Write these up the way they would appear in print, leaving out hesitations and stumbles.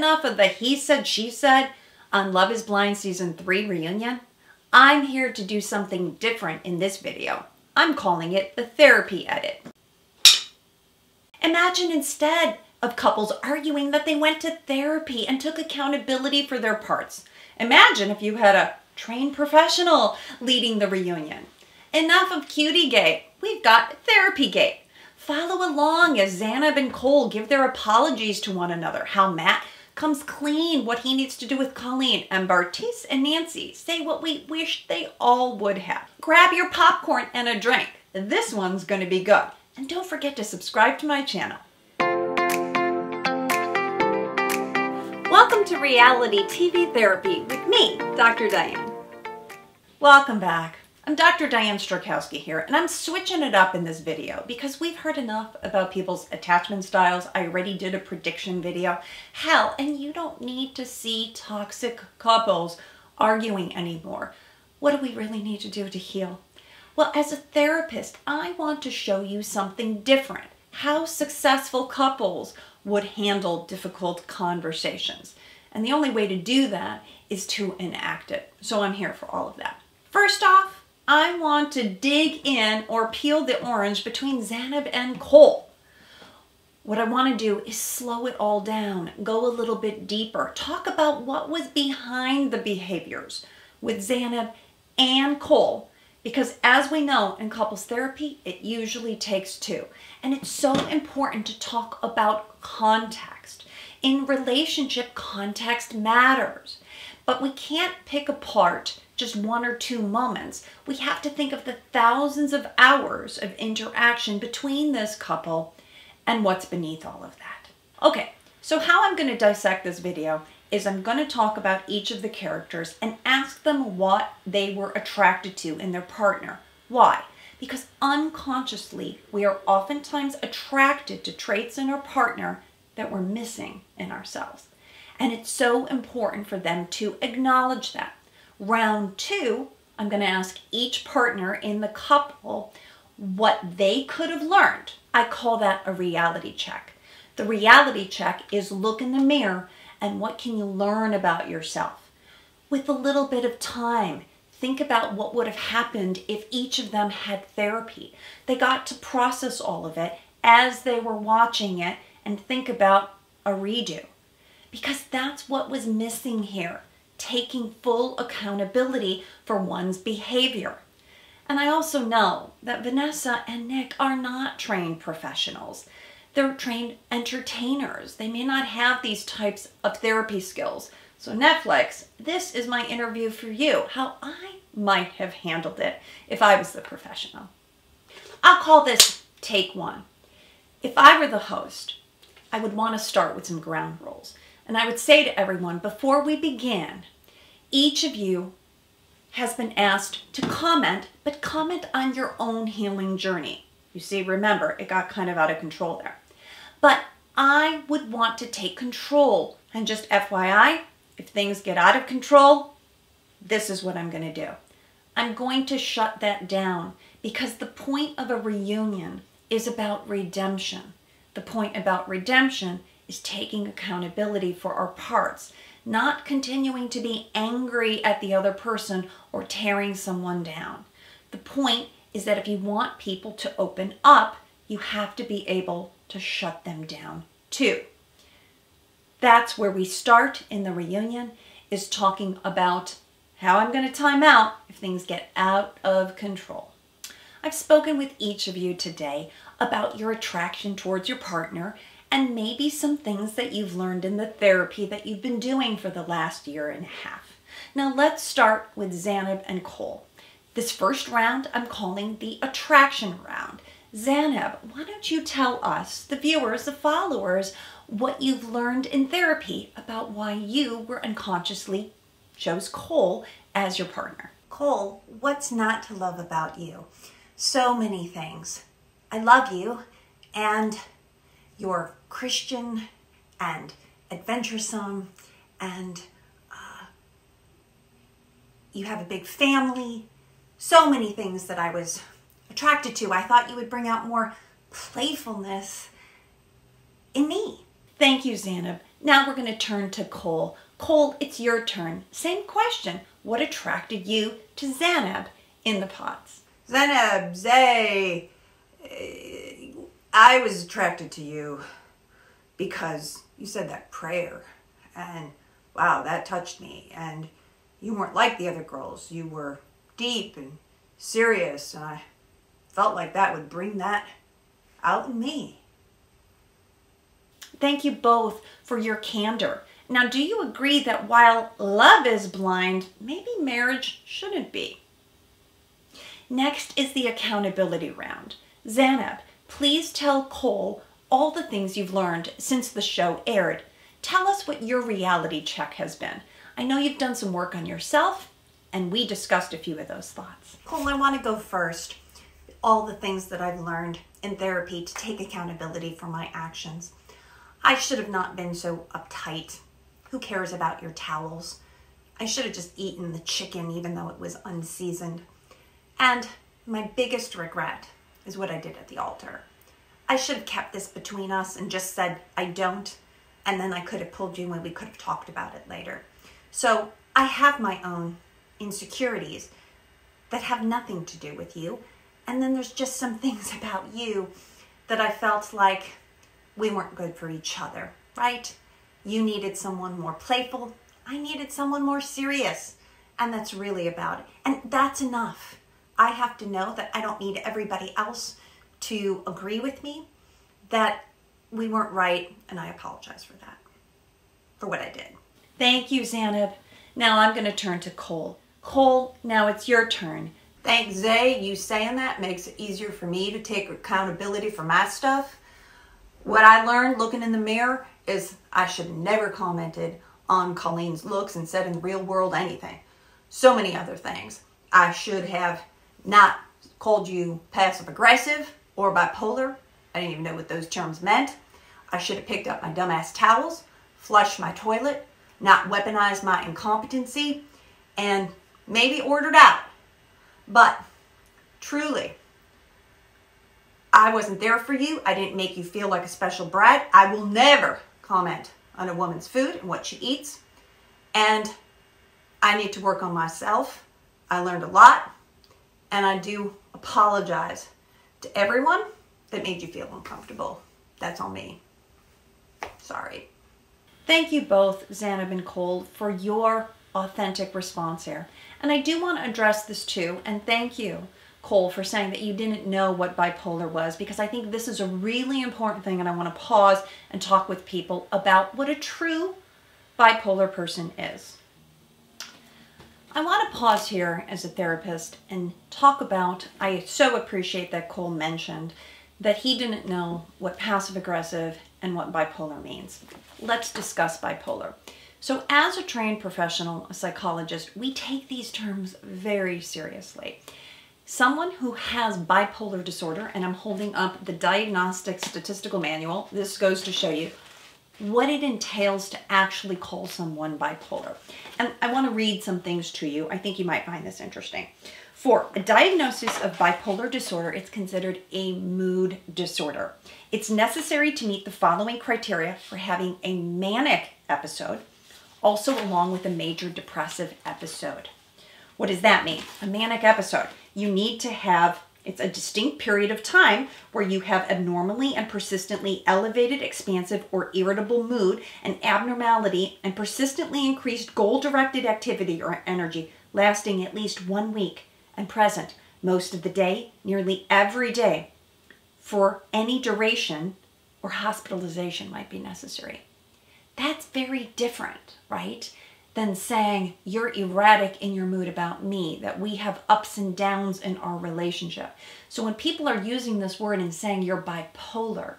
enough of the he said, she said on Love is Blind Season 3 reunion? I'm here to do something different in this video. I'm calling it the therapy edit. Imagine instead of couples arguing that they went to therapy and took accountability for their parts. Imagine if you had a trained professional leading the reunion. Enough of Cutiegate. We've got Therapygate. Follow along as Zanab and Cole give their apologies to one another. How Matt comes clean, what he needs to do with Colleen, and Bartise and Nancy say what we wish they all would have. Grab your popcorn and a drink. This one's going to be good. And don't forget to subscribe to my channel. Welcome to Reality TV Therapy with me, Dr. Diane. Welcome back. I'm Dr. Diane Strachowski here, and I'm switching it up in this video because we've heard enough about people's attachment styles. I already did a prediction video. Hell, and you don't need to see toxic couples arguing anymore. What do we really need to do to heal? Well, as a therapist, I want to show you something different. How successful couples would handle difficult conversations. And the only way to do that is to enact it. So I'm here for all of that. First off, I want to dig in or peel the orange between Zanab and Cole. What I want to do is slow it all down, go a little bit deeper, talk about what was behind the behaviors with Zanab and Cole. Because as we know in couples therapy, it usually takes two. And it's so important to talk about context. In relationship, context matters. But we can't pick apart just one or two moments. We have to think of the thousands of hours of interaction between this couple and what's beneath all of that. Okay, so how I'm going to dissect this video is I'm going to talk about each of the characters and ask them what they were attracted to in their partner. Why? Because unconsciously, we are oftentimes attracted to traits in our partner that we're missing in ourselves. And it's so important for them to acknowledge that. Round two, I'm going to ask each partner in the couple what they could have learned. I call that a reality check. The reality check is look in the mirror and what can you learn about yourself? With a little bit of time, think about what would have happened if each of them had therapy. They got to process all of it as they were watching it and think about a redo. Because that's what was missing here. Taking full accountability for one's behavior. And I also know that Vanessa and Nick are not trained professionals. They're trained entertainers. They may not have these types of therapy skills. So Netflix, this is my interview for you, how I might have handled it if I was the professional. I'll call this take one. If I were the host, I would want to start with some ground rules. And I would say to everyone, before we begin, each of you has been asked to comment, but comment on your own healing journey. You see, remember, it got kind of out of control there. But I would want to take control. And just FYI, if things get out of control, this is what I'm going to do. I'm going to shut that down because the point of a reunion is about redemption. The point about redemption is taking accountability for our parts, not continuing to be angry at the other person or tearing someone down. The point is that if you want people to open up, you have to be able to shut them down too. That's where we start in the reunion, is talking about how I'm going to time out if things get out of control. I've spoken with each of you today about your attraction towards your partner and maybe some things that you've learned in the therapy that you've been doing for the last year and a half. Now let's start with Zanab and Cole. This first round I'm calling the attraction round. Zanab, why don't you tell us, the viewers, the followers, what you've learned in therapy about why you were unconsciously chose Cole as your partner. Cole, what's not to love about you? So many things. I love you, and you're Christian and adventuresome, and you have a big family. So many things that I was attracted to. I thought you would bring out more playfulness in me. Thank you, Zanab. Now we're going to turn to Cole. Cole, it's your turn. Same question. What attracted you to Zanab in the pots? Zanab, Zay, I was attracted to you because you said that prayer. And wow, that touched me. And you weren't like the other girls. You were deep and serious. And I felt like that would bring that out in me. Thank you both for your candor. Now, do you agree that while love is blind, maybe marriage shouldn't be? Next is the accountability round. Zanab, please tell Cole all the things you've learned since the show aired. Tell us what your reality check has been. I know you've done some work on yourself, and we discussed a few of those thoughts. Cole, I want to go first. All the things that I've learned in therapy to take accountability for my actions. I should have not been so uptight. Who cares about your towels? I should have just eaten the chicken even though it was unseasoned. And my biggest regret is what I did at the altar. I should have kept this between us and just said, I don't, and then I could have pulled you and we could have talked about it later. So I have my own insecurities that have nothing to do with you. And then there's just some things about you that I felt like, we weren't good for each other, right? You needed someone more playful. I needed someone more serious. And that's really about it. And that's enough. I have to know that I don't need everybody else to agree with me, that we weren't right. And I apologize for that, for what I did. Thank you, Zanab. Now I'm going to turn to Cole. Cole, now it's your turn. Thanks, Zay. You saying that makes it easier for me to take accountability for my stuff. What I learned looking in the mirror is I should have never commented on Colleen's looks and said in the real world anything. So many other things. I should have not called you passive aggressive or bipolar. I didn't even know what those terms meant. I should have picked up my dumbass towels, flushed my toilet, not weaponized my incompetency, and maybe ordered out. But truly, I wasn't there for you. I didn't make you feel like a special brat. I will never comment on a woman's food and what she eats. And I need to work on myself. I learned a lot. And I do apologize to everyone that made you feel uncomfortable. That's on me. Sorry. Thank you both, Zanab and Cole, for your authentic response here. And I do want to address this too, and thank you, Cole, for saying that you didn't know what bipolar was, because I think this is a really important thing, and I want to pause and talk with people about what a true bipolar person is. I want to pause here as a therapist and talk about, I so appreciate that Cole mentioned that he didn't know what passive aggressive and what bipolar means. Let's discuss bipolar. So as a trained professional, a psychologist, we take these terms very seriously. Someone who has bipolar disorder, and I'm holding up the Diagnostic Statistical Manual, this goes to show you what it entails to actually call someone bipolar. And I want to read some things to you. I think you might find this interesting. For a diagnosis of bipolar disorder, it's considered a mood disorder. It's necessary to meet the following criteria for having a manic episode, also along with a major depressive episode. What does that mean? A manic episode. You need to have, it's a distinct period of time where you have abnormally and persistently elevated, expansive, or irritable mood and abnormality and persistently increased goal-directed activity or energy lasting at least 1 week and present most of the day, nearly every day, for any duration, or hospitalization might be necessary. That's very different, right? Than saying you're erratic in your mood about me, that we have ups and downs in our relationship. So when people are using this word and saying you're bipolar,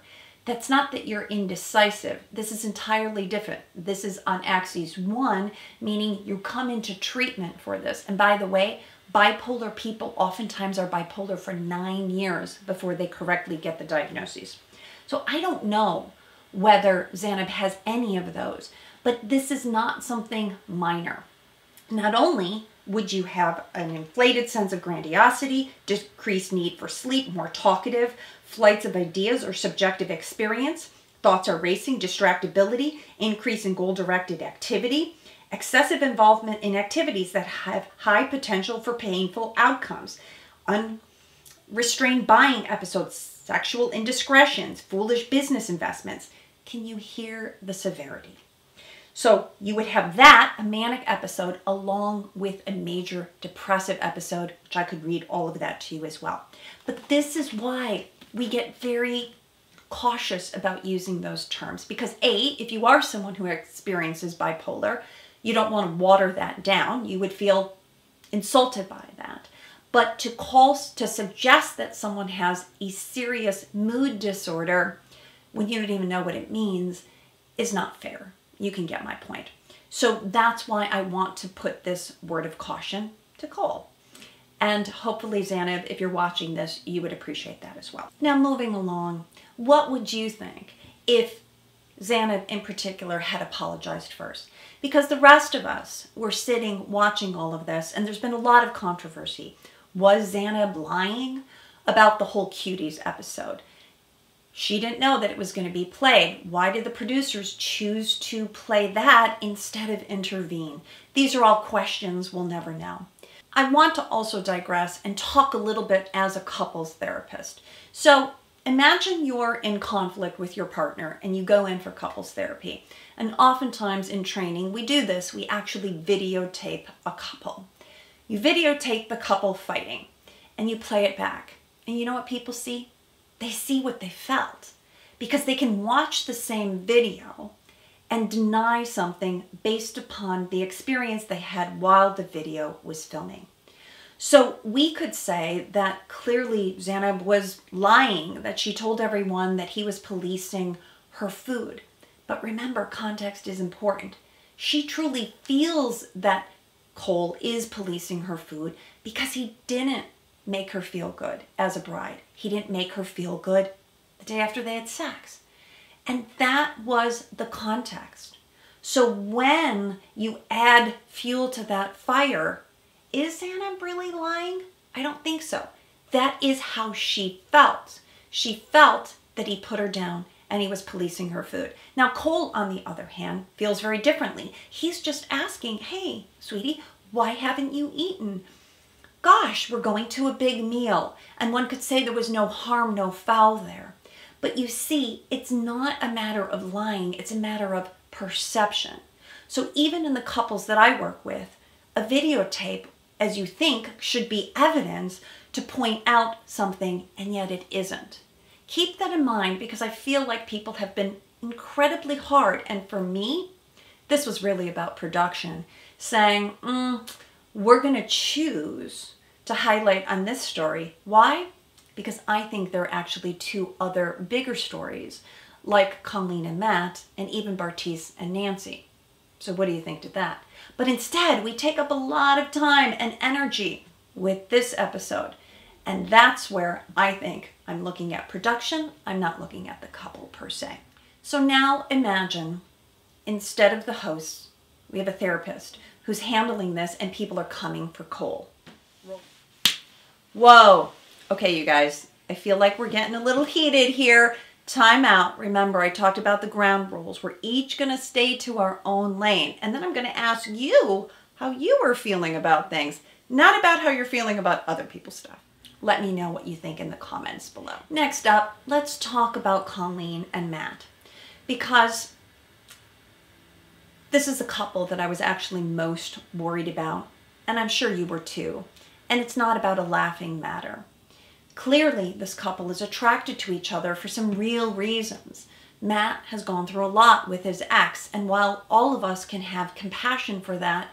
that's not that you're indecisive. This is entirely different. This is on axis one, meaning you come into treatment for this. And by the way, bipolar people oftentimes are bipolar for 9 years before they correctly get the diagnosis. So I don't know whether Zanab has any of those. But this is not something minor. Not only would you have an inflated sense of grandiosity, decreased need for sleep, more talkative, flights of ideas or subjective experience, Thoughts are racing, distractibility, increase in goal-directed activity, excessive involvement in activities that have high potential for painful outcomes, unrestrained buying episodes, sexual indiscretions, foolish business investments. Can you hear the severity? So you would have that, a manic episode, along with a major depressive episode, which I could read all of that to you as well. But this is why we get very cautious about using those terms, because A, if you are someone who experiences bipolar, you don't want to water that down. You would feel insulted by that. But to suggest that someone has a serious mood disorder when you don't even know what it means is not fair. You can get my point. So that's why I want to put this word of caution to Cole. And hopefully, Zanab, if you're watching this, you would appreciate that as well. Now, moving along, what would you think if Zanab in particular had apologized first? Because the rest of us were sitting watching all of this, and there's been a lot of controversy. Was Zanab lying about the whole cuties episode? She didn't know that it was going to be played. Why did the producers choose to play that instead of intervene? These are all questions we'll never know. I want to also digress and talk a little bit as a couples therapist. So imagine you're in conflict with your partner and you go in for couples therapy. And oftentimes in training, we do this. We actually videotape a couple. You videotape the couple fighting and you play it back. And you know what people see? They see what they felt, because they can watch the same video and deny something based upon the experience they had while the video was filming. So we could say that clearly Zanab was lying, that she told everyone that he was policing her food. But remember, context is important. She truly feels that Cole is policing her food because he didn't make her feel good as a bride. He didn't make her feel good the day after they had sex. And that was the context. So when you add fuel to that fire, is Zanab really lying? I don't think so. That is how she felt. She felt that he put her down and he was policing her food. Now Cole, on the other hand, feels very differently. He's just asking, hey, sweetie, why haven't you eaten? Gosh, we're going to a big meal. And one could say there was no harm, no foul there. But you see, it's not a matter of lying, it's a matter of perception. So even in the couples that I work with, a videotape, as you think, should be evidence to point out something, and yet it isn't. Keep that in mind, because I feel like people have been incredibly hard, and for me, this was really about production, saying, we're going to choose to highlight on this story. Why? Because I think there are actually two other bigger stories, like Colleen and Matt, and even Bartise and Nancy. So what do you think to that? But instead, we take up a lot of time and energy with this episode. And that's where I think I'm looking at production. I'm not looking at the couple per se. So now imagine, instead of the hosts, we have a therapist who's handling this, and people are coming for Cole. Whoa. Okay, you guys, I feel like we're getting a little heated here. Time out. Remember, I talked about the ground rules. We're each going to stay to our own lane. And then I'm going to ask you how you were feeling about things, not about how you're feeling about other people's stuff. Let me know what you think in the comments below. Next up, let's talk about Colleen and Matt, because this is the couple that I was actually most worried about, and I'm sure you were too. And it's not about a laughing matter. Clearly, this couple is attracted to each other for some real reasons. Matt has gone through a lot with his ex, and while all of us can have compassion for that,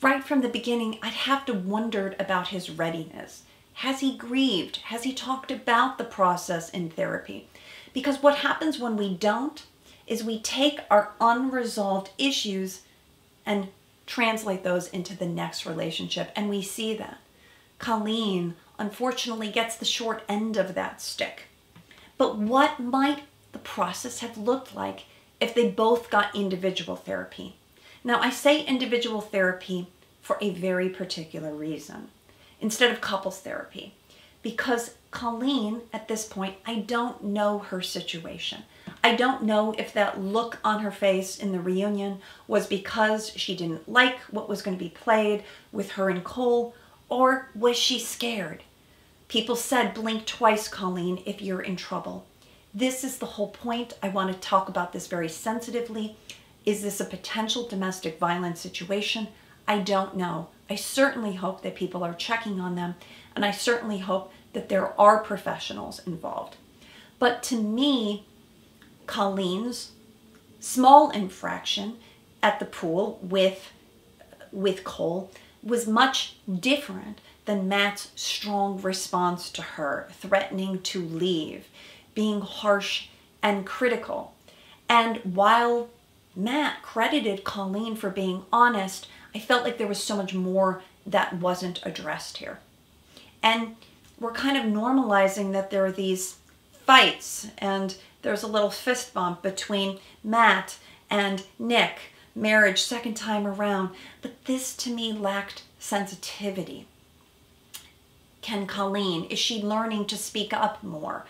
right from the beginning, I'd have to wondered about his readiness. Has he grieved? Has he talked about the process in therapy? Because what happens when we don't is we take our unresolved issues and translate those into the next relationship. And we see that Colleen, unfortunately, gets the short end of that stick. But what might the process have looked like if they both got individual therapy? Now, I say individual therapy for a very particular reason, instead of couples therapy, because Colleen, at this point, I don't know her situation. I don't know if that look on her face in the reunion was because she didn't like what was going to be played with her and Cole, or was she scared? People said, blink twice, Colleen, if you're in trouble. This is the whole point. I want to talk about this very sensitively. Is this a potential domestic violence situation? I don't know. I certainly hope that people are checking on them, and I certainly hope that there are professionals involved. But to me, Colleen's small infraction at the pool with Cole was much different than Matt's strong response to her, threatening to leave, being harsh and critical. And while Matt credited Colleen for being honest, I felt like there was so much more that wasn't addressed here. And we're kind of normalizing that there are these fights, and there's a little fist bump between Matt and Nick, marriage second time around, but this to me lacked sensitivity. Can Colleen, is she learning to speak up more?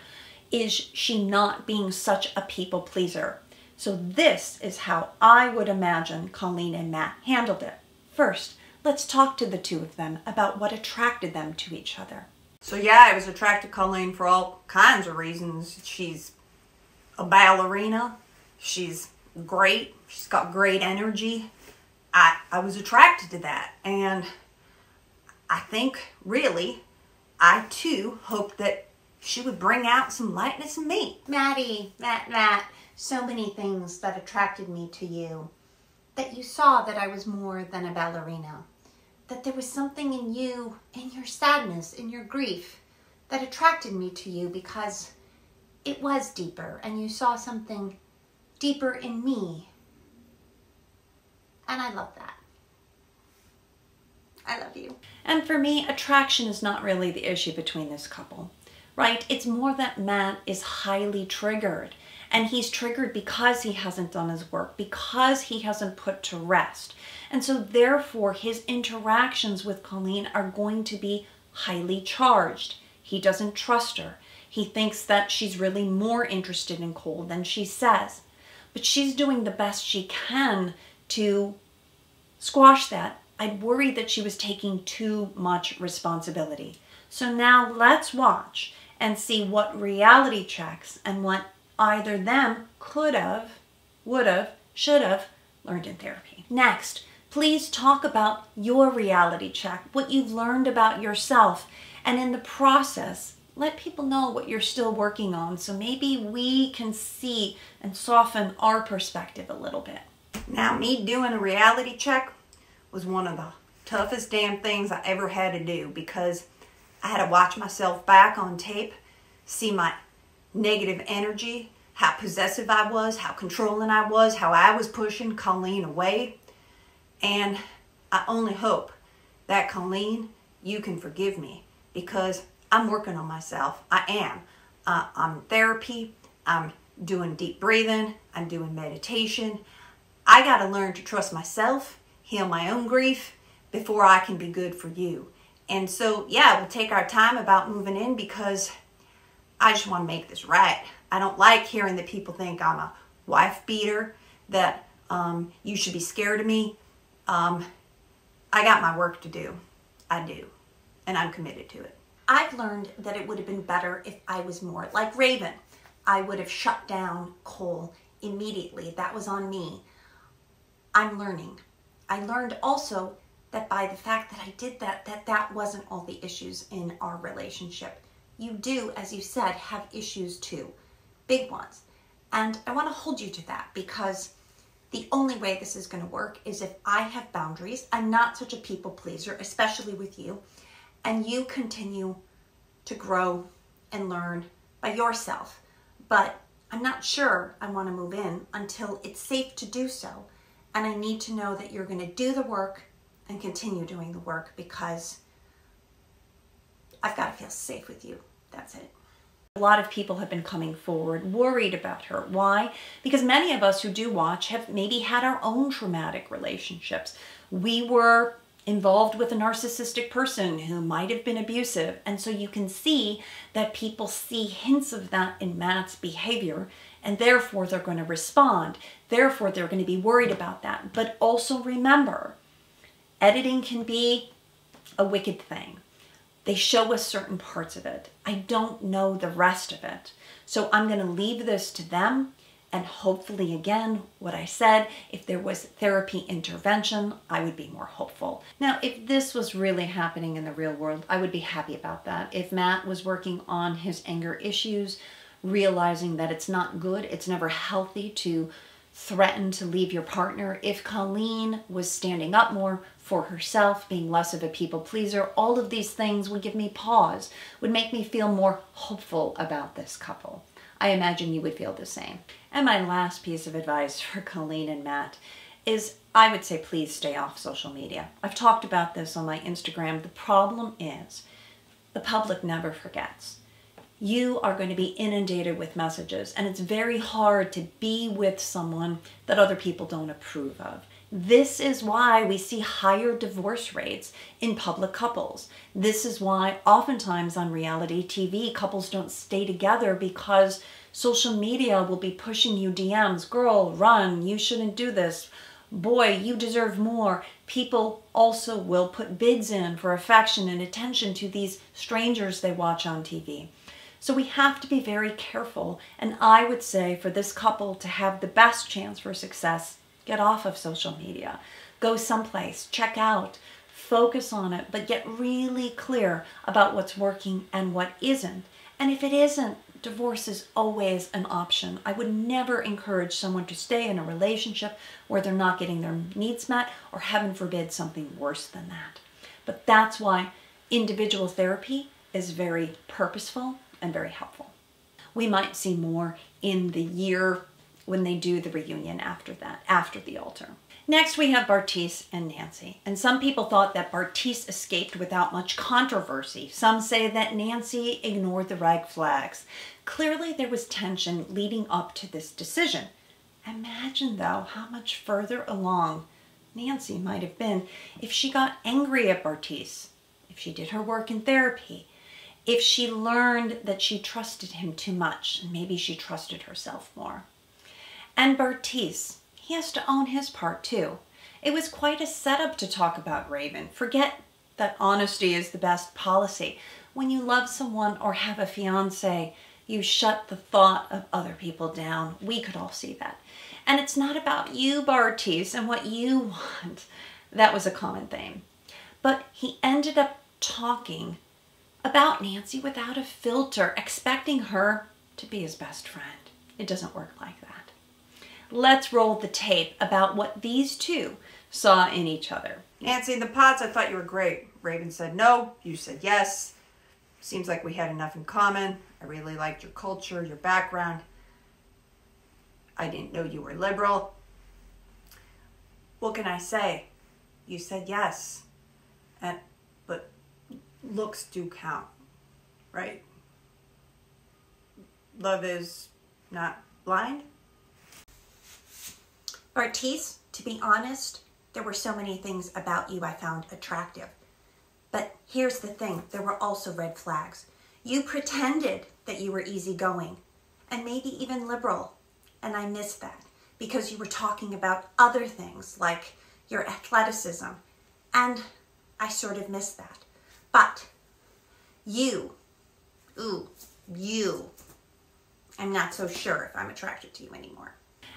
Is she not being such a people pleaser? So this is how I would imagine Colleen and Matt handled it. First, let's talk to the two of them about what attracted them to each other. So yeah, I was attracted to Colleen for all kinds of reasons. She's a ballerina. She's great. She's got great energy. I was attracted to that. And I think, really, I too hoped that she would bring out some lightness in me. Maddie, Matt, so many things that attracted me to you. That you saw that I was more than a ballerina. That there was something in you, in your sadness, in your grief, that attracted me to you because it was deeper, and you saw something deeper in me. And I love that. I love you. And for me, attraction is not really the issue between this couple, right? It's more that Matt is highly triggered, and he's triggered because he hasn't done his work, because he hasn't put to rest. And so therefore, his interactions with Colleen are going to be highly charged. He doesn't trust her. He thinks that she's really more interested in Cole than she says. But she's doing the best she can to squash that. I'd worried that she was taking too much responsibility. So now let's watch and see what reality checks and what either them could have, would have, should have learned in therapy. Next, please talk about your reality check, what you've learned about yourself, and in the process, let people know what you're still working on, so maybe we can see and soften our perspective a little bit. Now, me doing a reality check was one of the toughest damn things I ever had to do, because I had to watch myself back on tape, see my negative energy, how possessive I was, how controlling I was, how I was pushing Colleen away. And I only hope that, Colleen, you can forgive me, because I'm working on myself. I am. I'm in therapy. I'm doing deep breathing. I'm doing meditation. I got to learn to trust myself, heal my own grief before I can be good for you. And so, yeah, we'll take our time about moving in, because I just want to make this right. I don't like hearing that people think I'm a wife beater, that you should be scared of me. I got my work to do. I do. And I'm committed to it. I've learned that it would have been better if I was more like Raven. I would have shut down Cole immediately. That was on me. I'm learning. I learned also that by the fact that I did that, that wasn't all the issues in our relationship. You do, as you said, have issues too. Big ones. And I want to hold you to that, because the only way this is going to work is if I have boundaries. I'm not such a people pleaser, especially with you. And you continue to grow and learn by yourself. But I'm not sure I want to move in until it's safe to do so. And I need to know that you're going to do the work and continue doing the work, because I've got to feel safe with you. That's it. A lot of people have been coming forward worried about her. Why? Because many of us who do watch have maybe had our own traumatic relationships. We were involved with a narcissistic person who might have been abusive. And so you can see that people see hints of that in Matt's behavior, and therefore they're going to respond. Therefore, they're going to be worried about that. But also remember, editing can be a wicked thing. They show us certain parts of it. I don't know the rest of it. So I'm going to leave this to them. And hopefully, again, what I said, if there was therapy intervention, I would be more hopeful. Now, if this was really happening in the real world, I would be happy about that. If Matt was working on his anger issues, realizing that it's not good, it's never healthy to threaten to leave your partner. If Colleen was standing up more for herself, being less of a people pleaser, all of these things would give me pause, would make me feel more hopeful about this couple. I imagine you would feel the same. And my last piece of advice for Colleen and Matt is, I would say, please stay off social media. I've talked about this on my Instagram. The problem is the public never forgets. You are going to be inundated with messages, and it's very hard to be with someone that other people don't approve of. This is why we see higher divorce rates in public couples. This is why oftentimes on reality TV, couples don't stay together because social media will be pushing you DMs, girl, run, you shouldn't do this. Boy, you deserve more. People also will put bids in for affection and attention to these strangers they watch on TV. So we have to be very careful. And I would say for this couple to have the best chance for success, get off of social media, go someplace, check out, focus on it, but get really clear about what's working and what isn't. And if it isn't, divorce is always an option. I would never encourage someone to stay in a relationship where they're not getting their needs met, or heaven forbid, something worse than that. But that's why individual therapy is very purposeful and very helpful. We might see more in the year when they do the reunion after that, after the altar. Next, we have Bartise and Nancy. And some people thought that Bartise escaped without much controversy. Some say that Nancy ignored the red flags. Clearly, there was tension leading up to this decision. Imagine, though, how much further along Nancy might have been if she got angry at Bartise, if she did her work in therapy, if she learned that she trusted him too much, and maybe she trusted herself more. And Bartise, he has to own his part too. It was quite a setup to talk about Raven. Forget that honesty is the best policy. When you love someone or have a fiance, you shut the thought of other people down. We could all see that. And it's not about you, Bartise, and what you want. That was a common theme. But he ended up talking about Nancy without a filter, expecting her to be his best friend. It doesn't work like that. Let's roll the tape about what these two saw in each other. Nancy, in the pods, I thought you were great. Raven said no, you said yes. Seems like we had enough in common. I really liked your culture, your background. I didn't know you were liberal. What can I say? You said yes. But looks do count, right? Love is not blind. Bartise, to be honest, there were so many things about you I found attractive. But here's the thing, there were also red flags. You pretended that you were easygoing and maybe even liberal, and I missed that because you were talking about other things like your athleticism, and I sort of missed that. But you, I'm not so sure if I'm attracted to you anymore.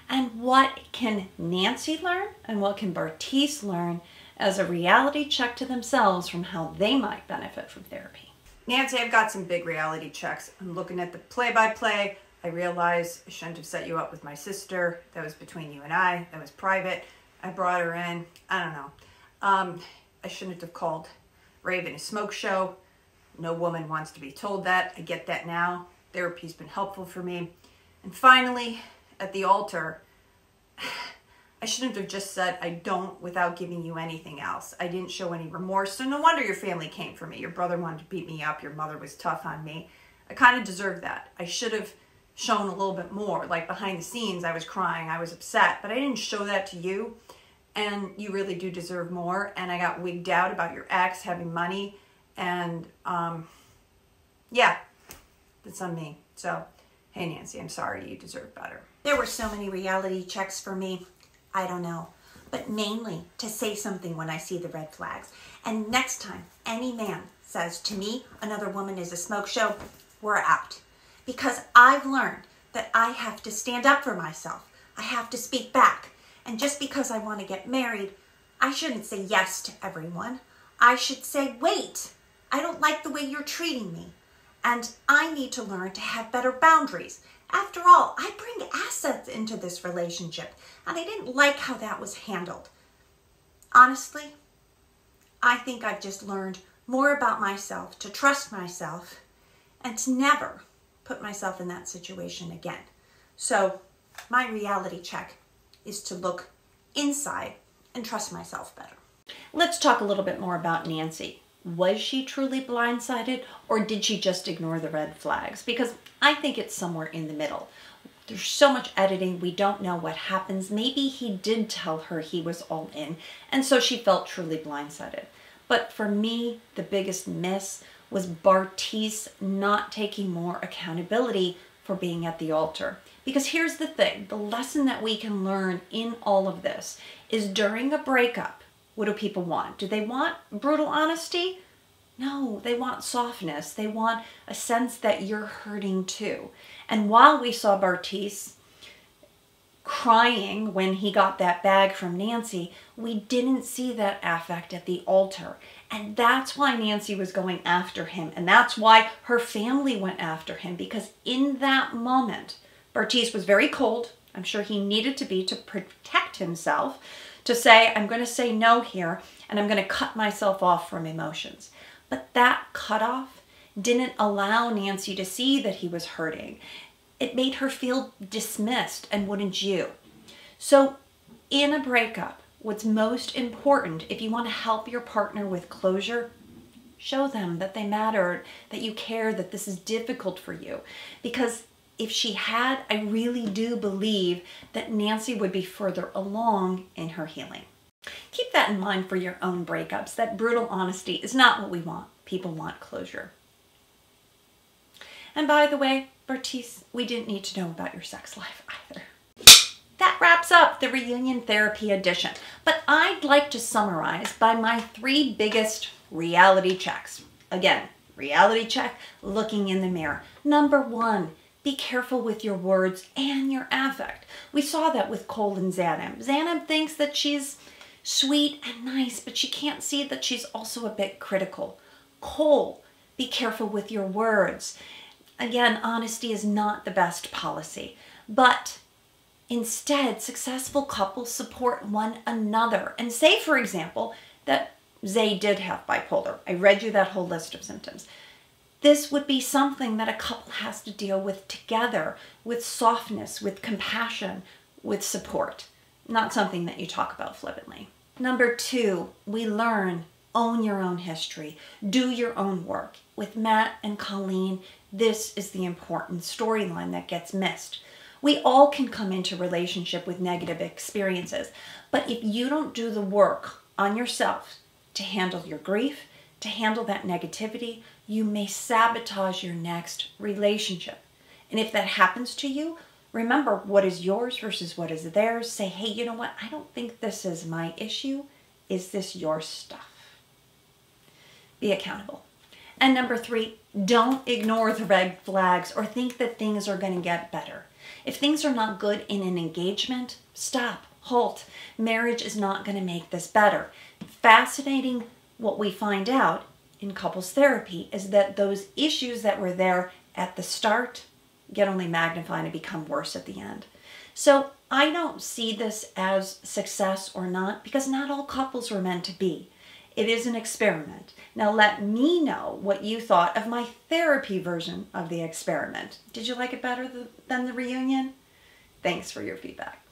And what can Nancy learn and what can Bartise learn as a reality check to themselves from how they might benefit from therapy? Nancy, I've got some big reality checks. I'm looking at the play-by-play. I realize I shouldn't have set you up with my sister. That was between you and I. That was private. I brought her in. I don't know. I shouldn't have called Raven a smoke show. No woman wants to be told that. I get that now. Therapy's been helpful for me. And finally, at the altar, I shouldn't have just said I don't without giving you anything else. I didn't show any remorse, so no wonder your family came for me. Your brother wanted to beat me up. Your mother was tough on me. I kind of deserved that. I should have shown a little bit more. Like behind the scenes, I was crying. I was upset, but I didn't show that to you, and you really do deserve more, and I got wigged out about your ex having money, and yeah, that's on me. So Hey Nancy, I'm sorry, you deserve better. There were so many reality checks for me. I don't know, but mainly to say something when I see the red flags. And next time any man says to me, another woman is a smoke show, we're out. Because I've learned that I have to stand up for myself. I have to speak back. And just because I want to get married, I shouldn't say yes to everyone. I should say, wait, I don't like the way you're treating me. And I need to learn to have better boundaries. After all, I bring assets into this relationship, and I didn't like how that was handled. Honestly, I think I've just learned more about myself, to trust myself, and to never put myself in that situation again. So my reality check is to look inside and trust myself better. Let's talk a little bit more about Nancy. Was she truly blindsided, or did she just ignore the red flags? Because I think it's somewhere in the middle. There's so much editing, we don't know what happens. Maybe he did tell her he was all in, and so she felt truly blindsided. But for me, the biggest miss was Bartise not taking more accountability for being at the altar. Because here's the thing, the lesson that we can learn in all of this is during a breakup, what do people want? Do they want brutal honesty? No, they want softness. They want a sense that you're hurting too. And while we saw Bartise crying when he got that bag from Nancy, we didn't see that affect at the altar. And that's why Nancy was going after him. And that's why her family went after him, because in that moment, Bartise was very cold. I'm sure he needed to be to protect himself, to say, I'm going to say no here, and I'm going to cut myself off from emotions. But that cutoff didn't allow Nancy to see that he was hurting. It made her feel dismissed, and wouldn't you? So in a breakup, what's most important, if you want to help your partner with closure, show them that they mattered, that you care, that this is difficult for you. Because if she had, I really do believe that Nancy would be further along in her healing. Keep that in mind for your own breakups, that brutal honesty is not what we want. People want closure. And by the way, Bartise, we didn't need to know about your sex life either. That wraps up the Reunion Therapy edition, but I'd like to summarize by my three biggest reality checks. Again, reality check, looking in the mirror. Number one, be careful with your words and your affect. We saw that with Cole and Zanab. Zanab thinks that she's sweet and nice, but she can't see that she's also a bit critical. Cole, be careful with your words. Again, honesty is not the best policy, but instead, successful couples support one another. And say, for example, that Zay did have bipolar. I read you that whole list of symptoms. This would be something that a couple has to deal with together, with softness, with compassion, with support. Not something that you talk about flippantly. Number two, we learn, own your own history, do your own work. With Matt and Colleen, this is the important storyline that gets missed. We all can come into relationship with negative experiences, but if you don't do the work on yourself to handle your grief, to handle that negativity, you may sabotage your next relationship. And if that happens to you, remember what is yours versus what is theirs. Say, hey, you know what? I don't think this is my issue. Is this your stuff? Be accountable. And number three, don't ignore the red flags or think that things are going to get better. If things are not good in an engagement, stop, halt. Marriage is not going to make this better. Fascinating what we find out in couples therapy is that those issues that were there at the start get only magnified and become worse at the end. So I don't see this as success or not, because not all couples were meant to be. It is an experiment. Now let me know what you thought of my therapy version of the experiment. Did you like it better than the reunion? Thanks for your feedback.